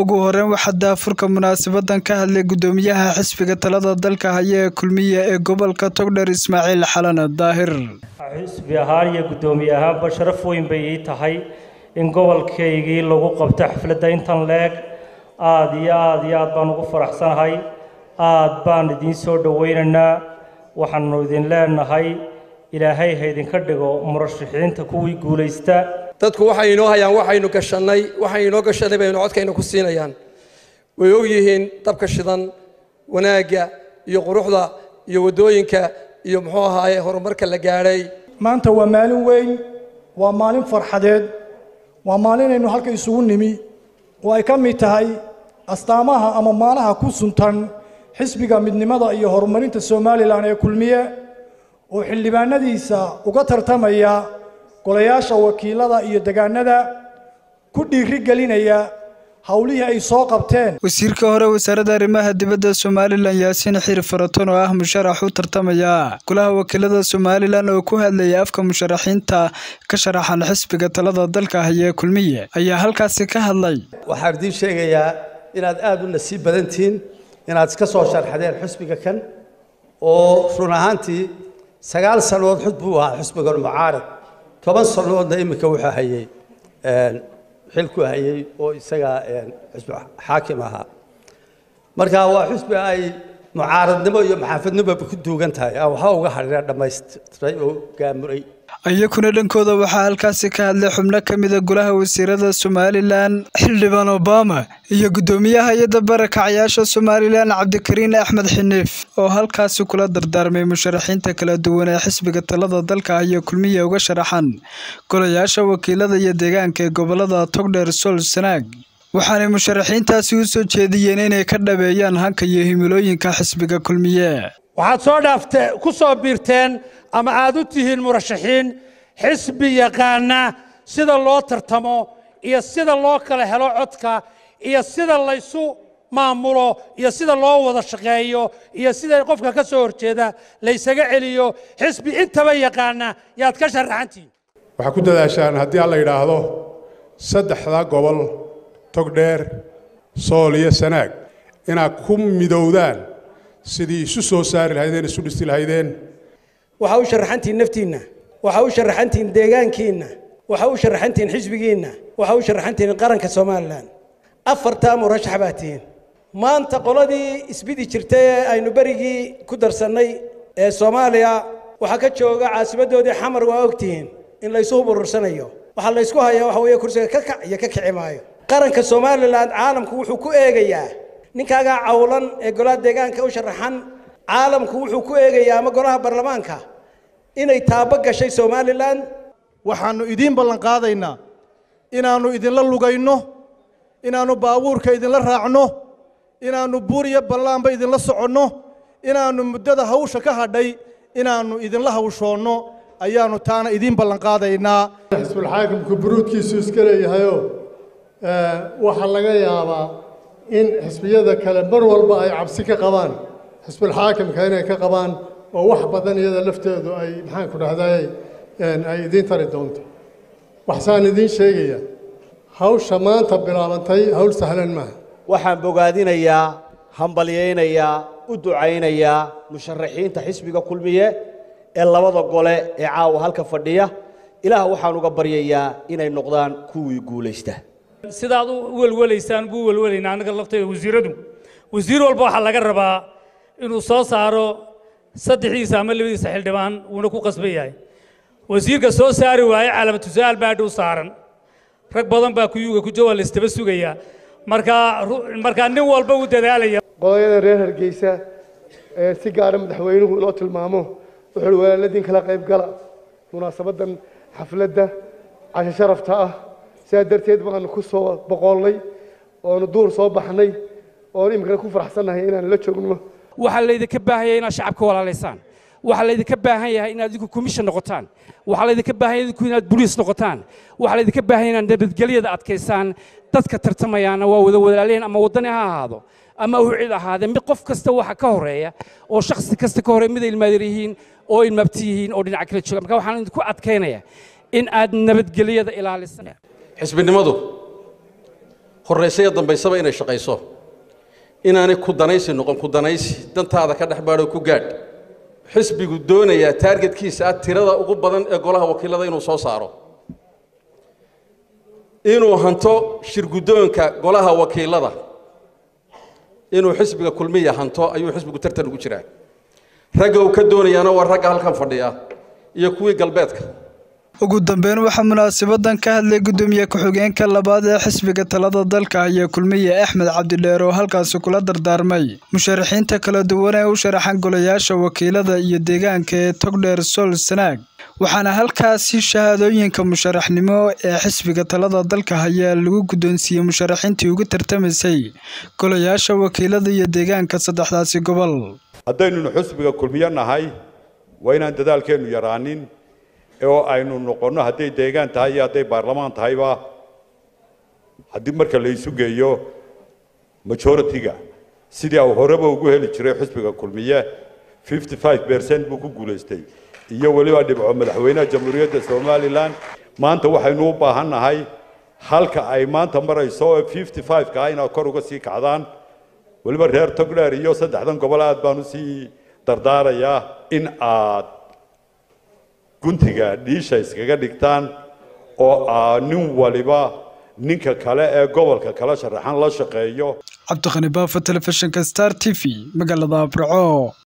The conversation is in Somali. ugu horeen waxa daafurka munaasabadan ka hadlay gudoomiyaha xisbiga talada dalka haya kulmiye ee gobolka Togdheer Ismaaciil Xalan Daahir xisbiga hariye gudoomiyaha ba sharaf weyn bay tahay in gobolkayga lagu qabto xafladda intan leeg aad baan ugu faraxsanahay aad baan idin soo dhaweynaynaa waxaanu idin leenahay ilaahay ha idin ka dhigo murashaxiinta kuwii guuleysta dadku waxay inoo hayaan waxaynu gashanay baynu codkayna ku siinayaan way og yihiin dabka shidan wanaaga iyo quruxda iyo wadooyinka iyo muxuu ahaayay horumarka la gaaray maanta waa maalin weyn waa maalin farxadeed ومالين إنه هالك يسونني وأيكم متهاي أستامها أما مالها كوسنتن حسبك من نماذج يهرمرين تسمالي لعنة كلمية وحلي بنديسا وقطر تمايا كلياش وكيلة يدجندا كل رجالين يا حوليها يساقبتين. وسير كهرة وسرد رماها دبدا Somaliland ياسين حير فرطان وأهم شرح وترتميا كلها وكلها Somaliland وكوها اللي يافك مشرحين تا كشرح الحسب قتلة ذلك هي كلمية أي هلك سكها اللي. وحردين شيء يا إن أدو النسيب بدنتين إن أتكسر شرح ده الحسب كان وفرناهنتي سجال سنوات حبوها حسب قر معارض طبعا صنوات دائما كوها هي xilku hayay oo isaga xisbi xaakimaha marka waa xisbi ay mucaaradnimo iyo maxaafadnimo ku duugan tahay waxa uga xariir dhameystay oo gaamuray ayaguna dhankooda waxa halkaas ka hadlay xubno kamid ah golaha wasiirada Somaliland xildhibaan Obama iyo gudoomiyaha hay'adda barakacayaasha Somaliland Cabdi Axmed Cabdi oo halkaas kula dardaarmay musharaxiinta kala duwan ee xisbiga talada dalka iyo kulmiye uga sharaxan golayaasha wakiilada iyo deegaanka ee gobolada Togdheer Sool Sanaag waxaanay musharaxiintaasi u soo jeediyeen inay ka dhabeeyaan hanka iyo himilooyinka xisbiga kulmiye waxaad soo dhaaftay ku soo biirteen ama aad u tihiin murashaxiin xisbi yaqaana sida loo tartamo iyo sida loo kala helo codka iyo sida la isu maamulo iyo sida loo wada shaqeeyo iyo sida qofka ka soo horjeeda la isaga celiyo xisbi intaba yaqaana yaad ka sharaxantiin waxa ku dadaashaan hadii alla yiraahdo saddexda gobol Togdheer Sool iyo Sanaag ina ku midowdaan sidii isu soo saari lahaydeen isu dhisti lahaydeen waxa uu sharaxantiin naftiina waxa uu sharaxantiin deegaankiina waxa uu sharaxantiin xisbigiina waxa uu sharaxantiin qaranka Soomaaliland afarta murashax baatiin maanta qoladii isbidi jirtay aynu barigii ku darsanay ee Soomaaliya waxa ka jooga caasimadoodii xamar waa ogtiin in la isoo burursanayo waxa la isku hayaa waxa weeye kursiga ka kac iyo ka kicimaayo qaranka Soomaaliland caalamku wuxuu ku eegayaa ninkaaga cawlan ee golaha deegaanka u sharaxan caalamku wuxuu ku eegayaa ama golaha baarlamaanka inay taaba gashay Somaliland waxaanu idin ballan qaadaynaa inaanu idin la lugayno inaanu baabuurka idin la raacno inaanu buur iyo ballaanba idin la soconno inaanu muddada hawsha ka hadhay inaanu idin la hawshoono ayaanu taana idin ballan qaadaynaa xisbul xaakimku buruudkiisu iska leeyahay waxa laga yaabaa in xisbiyada kale mar walba ay cabsi ka qabaan حسب الحاكم كأنه كقبان ووحبذن يذا لفته ذو أي محن كره ذاي أي دين ترى دونته وحسان دين شيء هاو شمان تبرالن تي هاو سهلا ما وحن بقادين يا هم بليين يا ودعين يا مشرحين تحسب كل مية إلا وضع قلة إعاو هالكفردية إله وحن وقبري يا إن النقدان كوي قولشته سدادو والوليسان بو والولين أنا قلقته وزيردم وزير البحر لقربا inuu soo saaro saddexiisa ama libiisa xildhibaan wuuna ku qasbay yahay wasiirka soo saari waayay calaamad tusaal baad u saaran rag badan baa ku yuuga ku jawal istaba sugaya marka nin walba uu dadaalaya qoyada reer Hargeysa ee si gaar ah madaxweynuhu inoo tilmaamo wuxuu waaladin kala qayb gala munaasabadan xafladda casho sharafta ah saadarteed baan ku soo boqolnay oo duur soo baxnay oo imka ku faraxsanahay inaan la joogno waxaa la idin ka baahayaa in shacabka walaalaysan وحلا إذا كباهي إن أديكوا كوميشن نقطان وحلا إذا كباهي إذا كنا بوليس نقطان وحلا إذا كباهي إن عندنا جليد أتكيسان تذكر تمايانا وذو علينا أما وضناها هذا أما وعيد هذا مقف كستوى حكورية أو شخص كستكوري مثل المدريين أو المبتيين أو العكرة شو كم وحنا نذكوا أتكينية إن أدنا بتجليد إلى السنة حسب النماذج خرّيسي أيضا بيسبق إن الشقيصة إن أنا كودانيس النقم كودانيس دنت هذا كده حبارو كوجاد حسب جدّون يا تارجت كيس أترضى أقبضن أقولها وكيل ذي نصوص عرو إنه هنتو شر جدّون كقولها وكيل ذا إنه حسب كلمية هنتو أيو حسب جترتر جترع رجعوا كدّون يا نور رجع هالكفردية يكوي قلبتك ugu dambeyn waxa munaasabadan ka hadlay gudoomiye ku xigeenka labaad ee xisbiga talada dalka ayaa Kulmiye Axmed Cabdi Dheer oo halkaas kula dardaarmay musharaxiinta kala duwan ee u sharaxan golayaasha wakiilada iyo deegaanka ee Togdheer Sool Sanaag waxaana halkaas shahaadooyinka musharaxnimo ee xisbiga talada dalka haya lagu gudoonsiiyay musharaxiintii ugu tartamaysay golayaasha wakiilada iyo deegaanka saddexdaasi gobol hadaynu xisbiga Kulmiye nahay waa inaan dadaalkeenu yaraanin aynu noqono haday deegaan tahay iyo haday baarlamaan tahayba haddii marka la isu geeyo majority-ga sidii uu horeba ugu heli jiray xisbiga Kulmiye 55% buu ku guuleystay iyo waliba dhibco madaxweynaha jamhuuriyadda Soomaaliland maanta waxaynu u baahanahay halka ay maanta marayso 55 ka ayna kor uga sii kacdaan waliba reer Togdheer iyo saddexdan gobol aad baan u sii dardaarayaa in aad guntiga dhiisha iskaga dhigtaan oo nin waliba ninka kale ee gobolka kala sharaxan la shaqeeyo Cabdi Dheer Television Star TV magaalada Burco